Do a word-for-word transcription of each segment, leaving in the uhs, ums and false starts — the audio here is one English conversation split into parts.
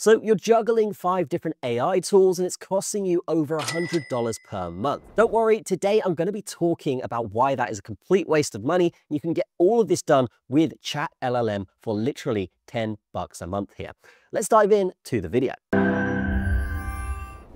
So you're juggling five different A I tools and it's costing you over one hundred dollars per month. Don't worry, today I'm going to be talking about why that is a complete waste of money. You can get all of this done with Chat L L M for literally ten bucks a month here. Let's dive in to the video.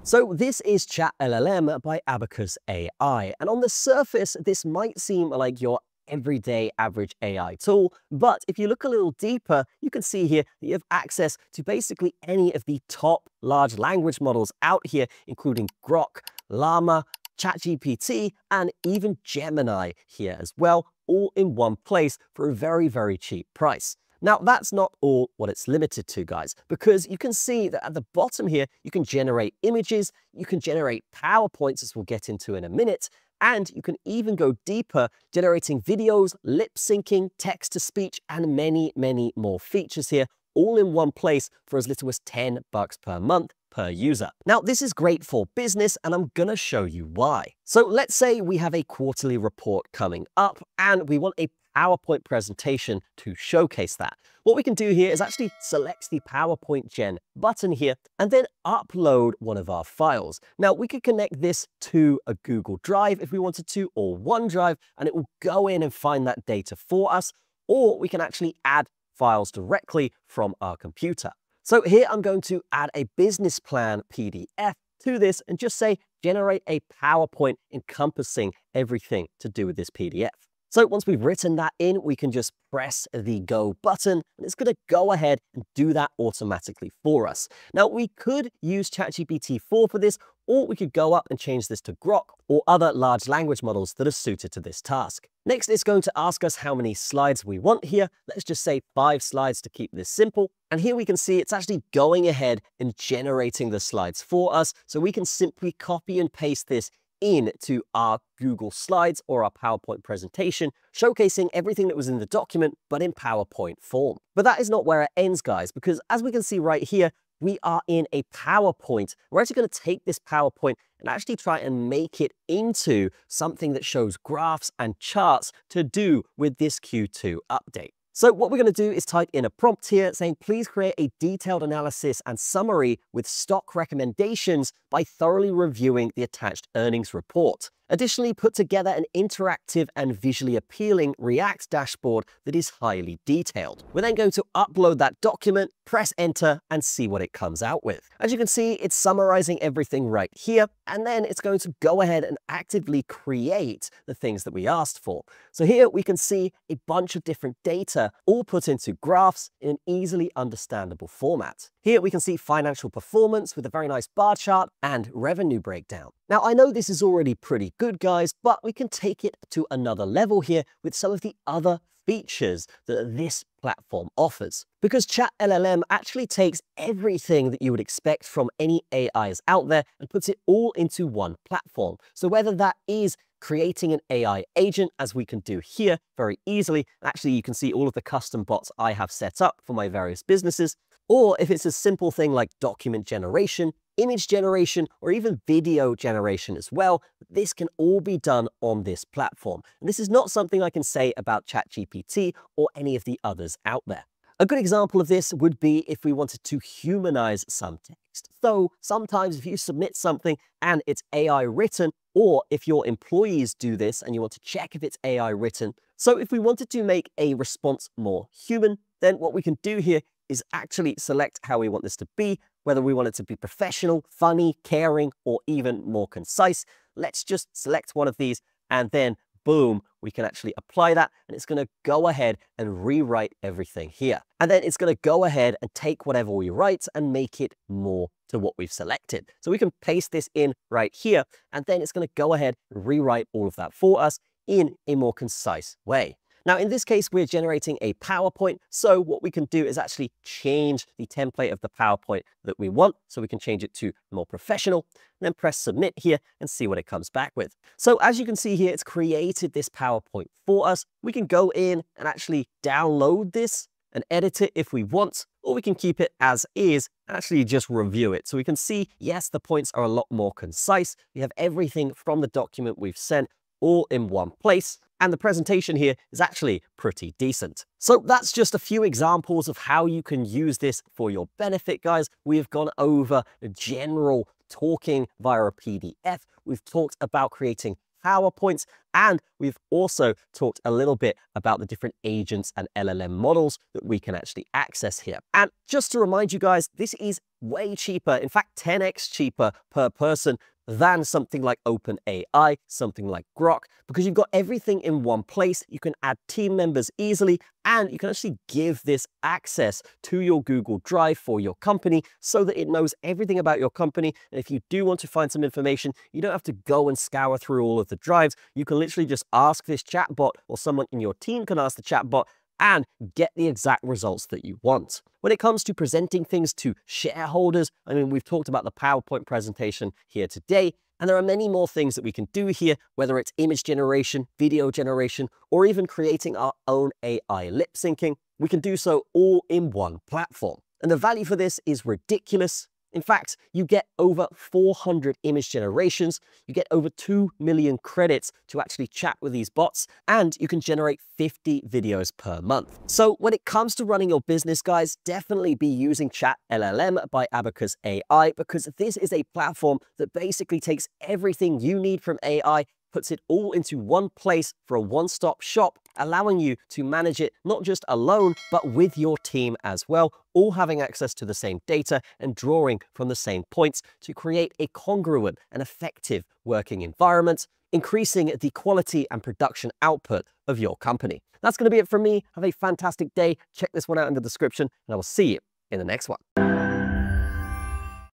So this is Chat L L M by Abacus A I. And on the surface, this might seem like your everyday average A I tool. But if you look a little deeper, you can see here that you have access to basically any of the top large language models out here, including Grok, Llama, ChatGPT, and even Gemini here as well, all in one place for a very, very cheap price. Now, that's not all what it's limited to, guys, because you can see that at the bottom here, you can generate images, you can generate PowerPoints, as we'll get into in a minute, and you can even go deeper, generating videos, lip syncing, text to speech, and many, many more features here, all in one place for as little as ten bucks per month per user. Now, this is great for business, and I'm gonna show you why. So let's say we have a quarterly report coming up and we want a PowerPoint presentation to showcase that. What we can do here is actually select the PowerPoint Gen button here and then upload one of our files. Now we could connect this to a Google Drive if we wanted to, or OneDrive, and it will go in and find that data for us, or we can actually add files directly from our computer. So here I'm going to add a business plan P D F to this and just say, generate a PowerPoint encompassing everything to do with this P D F. So once we've written that in, we can just press the go button and it's going to go ahead and do that automatically for us. Now we could use ChatGPT four for this, or we could go up and change this to Grok or other large language models that are suited to this task. Next, it's going to ask us how many slides we want here. Let's just say five slides to keep this simple. And here we can see it's actually going ahead and generating the slides for us. So we can simply copy and paste this into our Google Slides or our PowerPoint presentation, showcasing everything that was in the document, but in PowerPoint form. But that is not where it ends, guys, because as we can see right here, we are in a PowerPoint. We're actually going to take this PowerPoint and actually try and make it into something that shows graphs and charts to do with this Q two update. So what we're going to do is type in a prompt here saying, please create a detailed analysis and summary with stock recommendations by thoroughly reviewing the attached earnings report. Additionally, put together an interactive and visually appealing React dashboard that is highly detailed. We're then going to upload that document, press enter, and see what it comes out with. As you can see, it's summarizing everything right here, and then it's going to go ahead and actively create the things that we asked for. So here we can see a bunch of different data, all put into graphs in an easily understandable format. Here we can see financial performance with a very nice bar chart and revenue breakdown. Now, I know this is already pretty good, guys, but we can take it to another level here with some of the other features that this platform offers. Because Chat L L M actually takes everything that you would expect from any A Is out there and puts it all into one platform. So whether that is creating an A I agent, as we can do here very easily, actually you can see all of the custom bots I have set up for my various businesses, or if it's a simple thing like document generation, image generation, or even video generation as well, this can all be done on this platform. And this is not something I can say about ChatGPT or any of the others out there. A good example of this would be if we wanted to humanize some text. So sometimes if you submit something and it's A I written, or if your employees do this and you want to check if it's A I written. So if we wanted to make a response more human, then what we can do here is actually select how we want this to be, whether we want it to be professional, funny, caring, or even more concise. Let's just select one of these and then boom, we can actually apply that and it's going to go ahead and rewrite everything here. And then it's going to go ahead and take whatever we write and make it more to what we've selected. So we can paste this in right here and then it's going to go ahead and rewrite all of that for us in a more concise way. Now, in this case, we're generating a PowerPoint. So what we can do is actually change the template of the PowerPoint that we want. So we can change it to more professional, and then press submit here and see what it comes back with. So as you can see here, it's created this PowerPoint for us. We can go in and actually download this and edit it if we want, or we can keep it as is and actually just review it. So we can see, yes, the points are a lot more concise. We have everything from the document we've sent all in one place. and the presentation here is actually pretty decent. So that's just a few examples of how you can use this for your benefit, guys. We have gone over general talking via a P D F. We've talked about creating PowerPoints, and we've also talked a little bit about the different agents and L L M models that we can actually access here. And just to remind you guys, this is way cheaper, in fact ten X cheaper per person than something like OpenAI, something like Grok, because you've got everything in one place. You can add team members easily, and you can actually give this access to your Google Drive for your company so that it knows everything about your company. And if you do want to find some information, you don't have to go and scour through all of the drives. You can literally just ask this chatbot, or someone in your team can ask the chatbot, and get the exact results that you want. When it comes to presenting things to shareholders, I mean, we've talked about the PowerPoint presentation here today, and there are many more things that we can do here, whether it's image generation, video generation, or even creating our own A I lip syncing. We can do so all in one platform. And the value for this is ridiculous. In fact, you get over four hundred image generations, you get over two million credits to actually chat with these bots, and you can generate fifty videos per month. So when it comes to running your business, guys, definitely be using Chat L L M by Abacus A I, because this is a platform that basically takes everything you need from A I, puts it all into one place for a one-stop shop, allowing you to manage it not just alone, but with your team as well, all having access to the same data and drawing from the same points to create a congruent and effective working environment, increasing the quality and production output of your company. That's going to be it from me. Have a fantastic day. Check this one out in the description, and I will see you in the next one.